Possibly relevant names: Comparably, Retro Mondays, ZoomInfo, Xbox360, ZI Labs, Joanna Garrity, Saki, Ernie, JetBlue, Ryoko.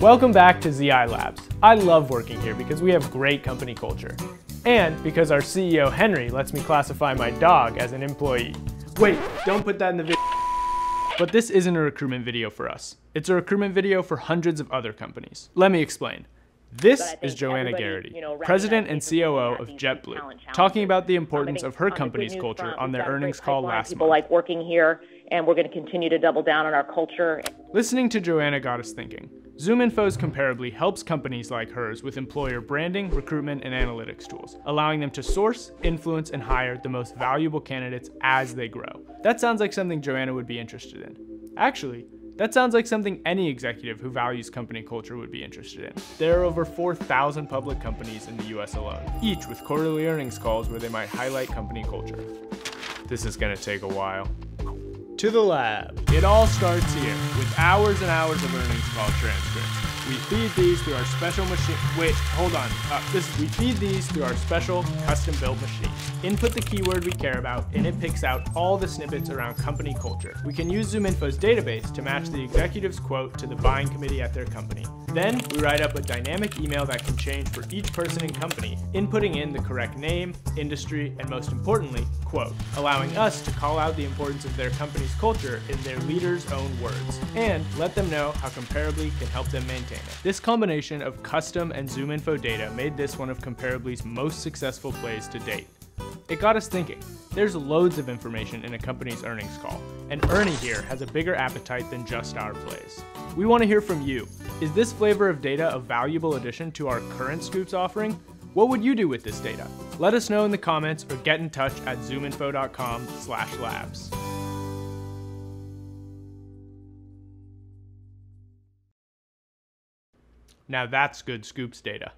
Welcome back to ZI Labs. I love working here because we have great company culture. And because our CEO Henry lets me classify my dog as an employee. Wait, don't put that in the video. But this isn't a recruitment video for us. It's a recruitment video for hundreds of other companies. Let me explain. This is Joanna Garrity, president and COO of JetBlue, talking about the importance of her company's culture on their earnings call last month. People like working here, and we're going to continue to double down on our culture. Listening to Joanna got us thinking. ZoomInfo's Comparably helps companies like hers with employer branding, recruitment, and analytics tools, allowing them to source, influence, and hire the most valuable candidates as they grow. That sounds like something Joanna would be interested in. Actually, that sounds like something any executive who values company culture would be interested in. There are over 4,000 public companies in the US alone, each with quarterly earnings calls where they might highlight company culture. This is gonna take a while. To the lab. It all starts here with hours and hours of earnings call transcripts. We feed these through our special machine. Wait, hold on. We feed these through our special custom-built machine. Input the keyword we care about, and it picks out all the snippets around company culture. We can use ZoomInfo's database to match the executive's quote to the buying committee at their company. Then we write up a dynamic email that can change for each person and company, inputting in the correct name, industry, and most importantly, quote, allowing us to call out the importance of their company's culture in their leader's own words, and let them know how Comparably can help them maintain it. This combination of custom and ZoomInfo data made this one of Comparably's most successful plays to date. It got us thinking. There's loads of information in a company's earnings call, and Ernie here has a bigger appetite than just our plays. We want to hear from you. Is this flavor of data a valuable addition to our current Scoops offering? What would you do with this data? Let us know in the comments or get in touch at zoominfo.com/labs. Now that's good Scoops data.